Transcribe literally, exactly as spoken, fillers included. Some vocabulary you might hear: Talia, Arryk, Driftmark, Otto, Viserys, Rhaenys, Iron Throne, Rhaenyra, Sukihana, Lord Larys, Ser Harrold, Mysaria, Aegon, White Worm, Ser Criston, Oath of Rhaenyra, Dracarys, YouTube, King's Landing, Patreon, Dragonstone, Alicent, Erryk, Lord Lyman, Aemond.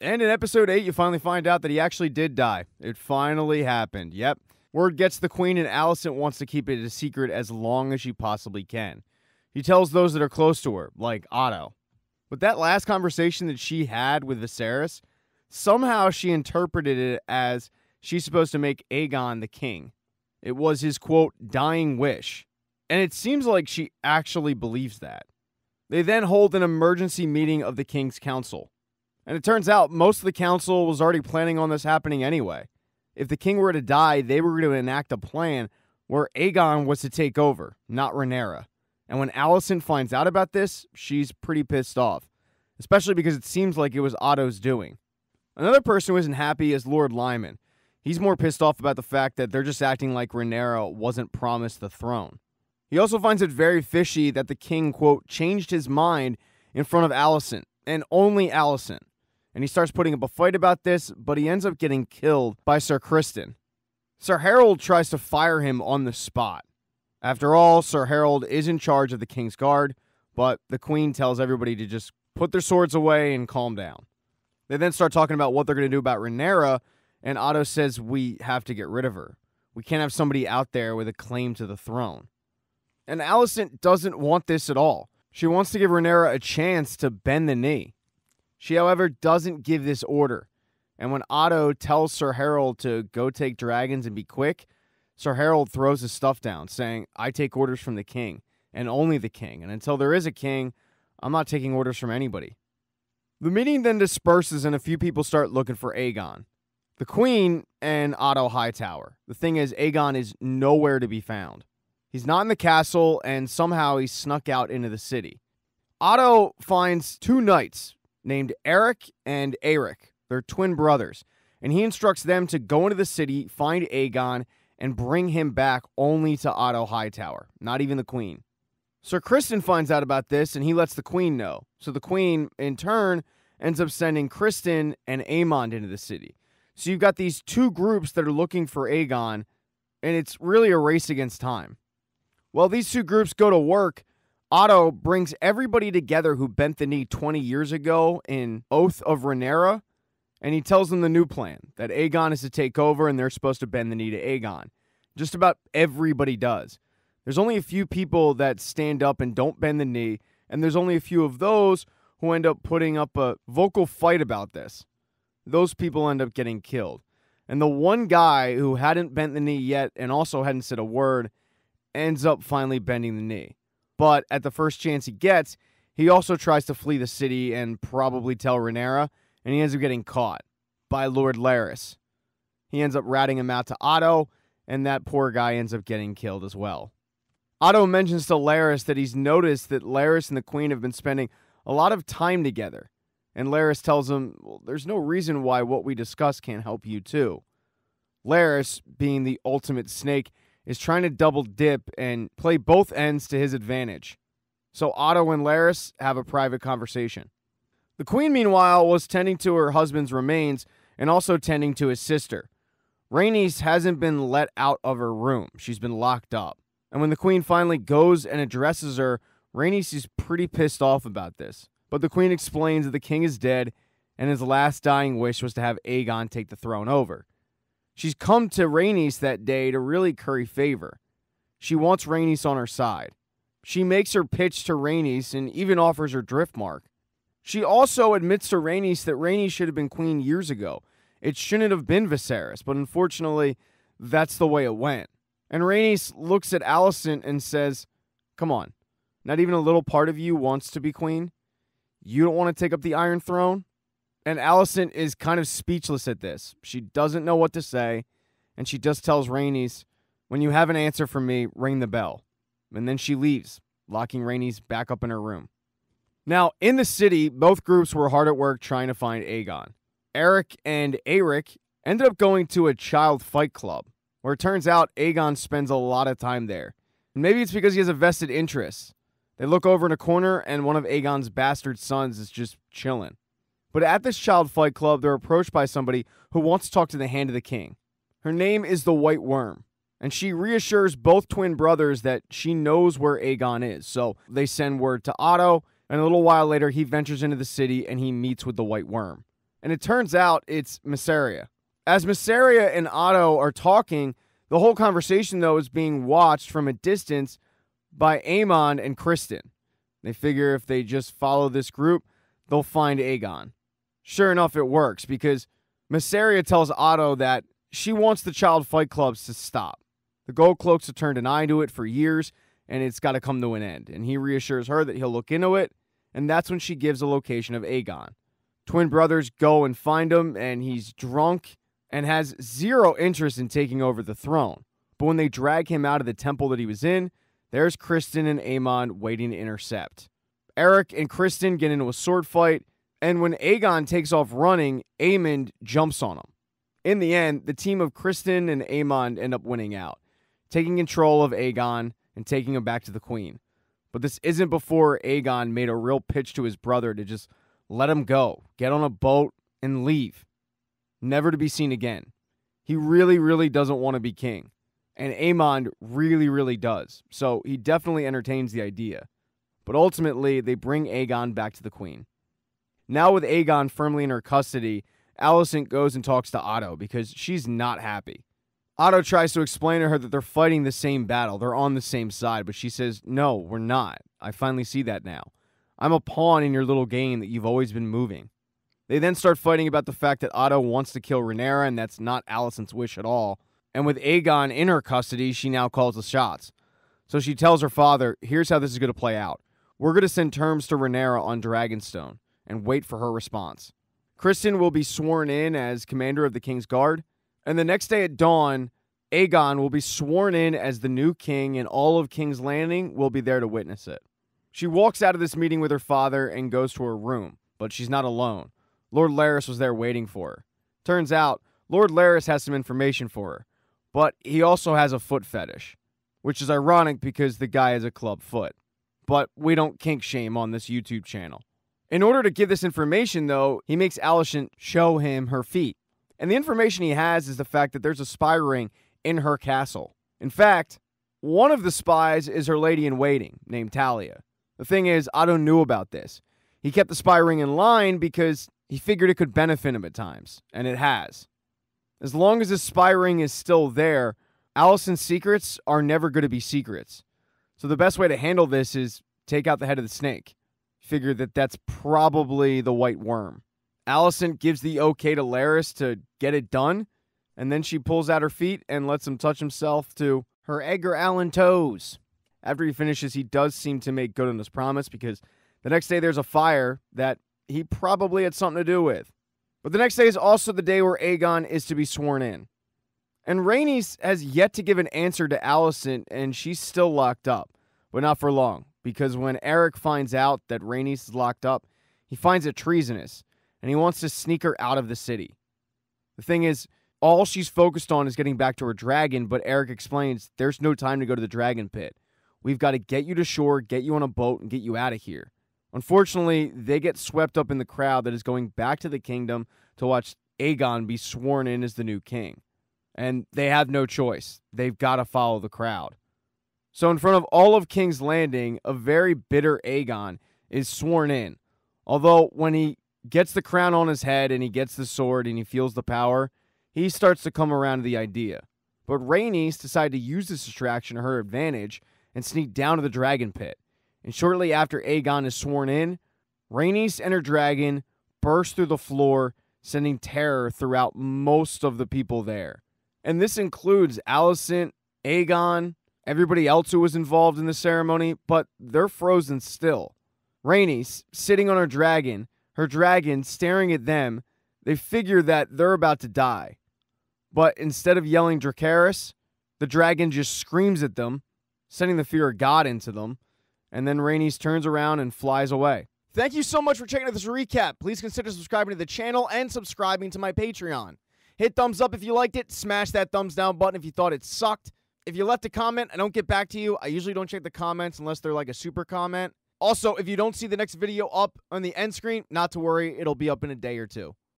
And in episode eight, you finally find out that he actually did die. It finally happened. Yep. Word gets the queen, and Alicent wants to keep it a secret as long as she possibly can. She tells those that are close to her, like Otto. But that last conversation that she had with Viserys, somehow she interpreted it as she's supposed to make Aegon the king. It was his, quote, dying wish. And it seems like she actually believes that. They then hold an emergency meeting of the King's Council. And it turns out most of the council was already planning on this happening anyway. If the king were to die, they were going to enact a plan where Aegon was to take over, not Rhaenyra. And when Alicent finds out about this, she's pretty pissed off, especially because it seems like it was Otto's doing. Another person who isn't happy is Lord Lyman. He's more pissed off about the fact that they're just acting like Rhaenyra wasn't promised the throne. He also finds it very fishy that the king, quote, changed his mind in front of Alicent, and only Alicent. And he starts putting up a fight about this, but he ends up getting killed by Ser Criston. Ser Harrold tries to fire him on the spot. After all, Ser Harrold is in charge of the King's Guard, but the Queen tells everybody to just put their swords away and calm down. They then start talking about what they're going to do about Rhaenyra, and Otto says we have to get rid of her. We can't have somebody out there with a claim to the throne. And Alicent doesn't want this at all. She wants to give Rhaenyra a chance to bend the knee. She, however, doesn't give this order. And when Otto tells Ser Harrold to go take dragons and be quick, Ser Harrold throws his stuff down, saying, I take orders from the king, and only the king. And until there is a king, I'm not taking orders from anybody. The meeting then disperses, and a few people start looking for Aegon. The queen and Otto Hightower. The thing is, Aegon is nowhere to be found. He's not in the castle, and somehow he snuck out into the city. Otto finds two knights named Erryk and Arryk. They're twin brothers, and he instructs them to go into the city, find Aegon, and bring him back only to Otto Hightower, not even the queen. Ser Criston finds out about this, and he lets the queen know. So the queen, in turn, ends up sending Criston and Aemond into the city. So you've got these two groups that are looking for Aegon, and it's really a race against time. While these two groups go to work, Otto brings everybody together who bent the knee twenty years ago in Oath of Rhaenyra, and he tells them the new plan, that Aegon is to take over and they're supposed to bend the knee to Aegon. Just about everybody does. There's only a few people that stand up and don't bend the knee, and there's only a few of those who end up putting up a vocal fight about this. Those people end up getting killed. And the one guy who hadn't bent the knee yet and also hadn't said a word ends up finally bending the knee. But at the first chance he gets, he also tries to flee the city and probably tell Rhaenyra, and he ends up getting caught by Lord Larys. He ends up ratting him out to Otto, and that poor guy ends up getting killed as well. Otto mentions to Larys that he's noticed that Larys and the queen have been spending a lot of time together. And Larys tells him, well, there's no reason why what we discuss can't help you too. Larys, being the ultimate snake, is trying to double dip and play both ends to his advantage. So Otto and Larys have a private conversation. The queen, meanwhile, was tending to her husband's remains and also tending to his sister. Rhaenys hasn't been let out of her room. She's been locked up. And when the queen finally goes and addresses her, Rhaenys is pretty pissed off about this. But the queen explains that the king is dead and his last dying wish was to have Aegon take the throne over. She's come to Rhaenys that day to really curry favor. She wants Rhaenys on her side. She makes her pitch to Rhaenys and even offers her Driftmark. She also admits to Rhaenys that Rhaenys should have been queen years ago. It shouldn't have been Viserys, but unfortunately, that's the way it went. And Rhaenys looks at Alicent and says, come on, not even a little part of you wants to be queen? You don't want to take up the Iron Throne? And Alicent is kind of speechless at this. She doesn't know what to say, and she just tells Rhaenys, when you have an answer for me, ring the bell. And then she leaves, locking Rhaenys back up in her room. Now, in the city, both groups were hard at work trying to find Aegon. Erryk and Arryk ended up going to a child fight club, where it turns out Aegon spends a lot of time there. And maybe it's because he has a vested interest. They look over in a corner, and one of Aegon's bastard sons is just chilling. But at this child fight club, they're approached by somebody who wants to talk to the Hand of the King. Her name is the White Worm, and she reassures both twin brothers that she knows where Aegon is. So they send word to Otto, and a little while later, he ventures into the city and he meets with the White Worm. And it turns out it's Mysaria. As Mysaria and Otto are talking, the whole conversation, though, is being watched from a distance by Aemond and Criston. They figure if they just follow this group, they'll find Aegon. Sure enough, it works, because Mysaria tells Otto that she wants the child fight clubs to stop. The Gold Cloaks have turned an eye to it for years, and it's got to come to an end. And he reassures her that he'll look into it, and that's when she gives a location of Aegon. Twin brothers go and find him, and he's drunk and has zero interest in taking over the throne. But when they drag him out of the temple that he was in, there's Criston and Aemond waiting to intercept. Erryk and Criston get into a sword fight, and when Aegon takes off running, Aemond jumps on him. In the end, the team of Criston and Aemond end up winning out, taking control of Aegon and taking him back to the queen. But this isn't before Aegon made a real pitch to his brother to just let him go, get on a boat, and leave, never to be seen again. He really, really doesn't want to be king. And Aemond really, really does. So he definitely entertains the idea. But ultimately, they bring Aegon back to the queen. Now with Aegon firmly in her custody, Alicent goes and talks to Otto because she's not happy. Otto tries to explain to her that they're fighting the same battle. They're on the same side. But she says, no, we're not. I finally see that now. I'm a pawn in your little game that you've always been moving. They then start fighting about the fact that Otto wants to kill Rhaenyra, and that's not Alicent's wish at all. And with Aegon in her custody, she now calls the shots. So she tells her father, here's how this is going to play out. We're going to send terms to Rhaenyra on Dragonstone and wait for her response. Criston will be sworn in as commander of the King's Guard. And the next day at dawn, Aegon will be sworn in as the new king, and all of King's Landing will be there to witness it. She walks out of this meeting with her father and goes to her room, but she's not alone. Lord Larys was there waiting for her. Turns out, Lord Larys has some information for her. But he also has a foot fetish, which is ironic because the guy has a club foot. But we don't kink shame on this YouTube channel. In order to give this information, though, he makes Alicent show him her feet. And the information he has is the fact that there's a spy ring in her castle. In fact, one of the spies is her lady-in-waiting, named Talia. The thing is, Otto knew about this. He kept the spy ring in line because he figured it could benefit him at times, and it has. As long as this spy ring is still there, Alicent's secrets are never going to be secrets. So the best way to handle this is take out the head of the snake. Figure that that's probably the White Worm. Alicent gives the okay to Larys to get it done, and then she pulls out her feet and lets him touch himself to her Edgar Allan toes. After he finishes, he does seem to make good on his promise because the next day there's a fire that he probably had something to do with. But the next day is also the day where Aegon is to be sworn in. And Rhaenys has yet to give an answer to Alicent, and she's still locked up. But not for long, because when Erryk finds out that Rhaenys is locked up, he finds it treasonous, and he wants to sneak her out of the city. The thing is, all she's focused on is getting back to her dragon, but Erryk explains, there's no time to go to the dragon pit. We've got to get you to shore, get you on a boat, and get you out of here. Unfortunately, they get swept up in the crowd that is going back to the kingdom to watch Aegon be sworn in as the new king. And they have no choice. They've got to follow the crowd. So in front of all of King's Landing, a very bitter Aegon is sworn in. Although when he gets the crown on his head and he gets the sword and he feels the power, he starts to come around to the idea. But Rhaenys decided to use this distraction to her advantage and sneak down to the dragon pit. And shortly after Aegon is sworn in, Rhaenys and her dragon burst through the floor, sending terror throughout most of the people there. And this includes Alicent, Aegon, everybody else who was involved in the ceremony, but they're frozen still. Rhaenys, sitting on her dragon, her dragon staring at them, they figure that they're about to die. But instead of yelling Dracarys, the dragon just screams at them, sending the fear of God into them. And then Rhaenys turns around and flies away. Thank you so much for checking out this recap. Please consider subscribing to the channel and subscribing to my Patreon. Hit thumbs up if you liked it. Smash that thumbs down button if you thought it sucked. If you left a comment, I don't get back to you. I usually don't check the comments unless they're like a super comment. Also, if you don't see the next video up on the end screen, not to worry. It'll be up in a day or two.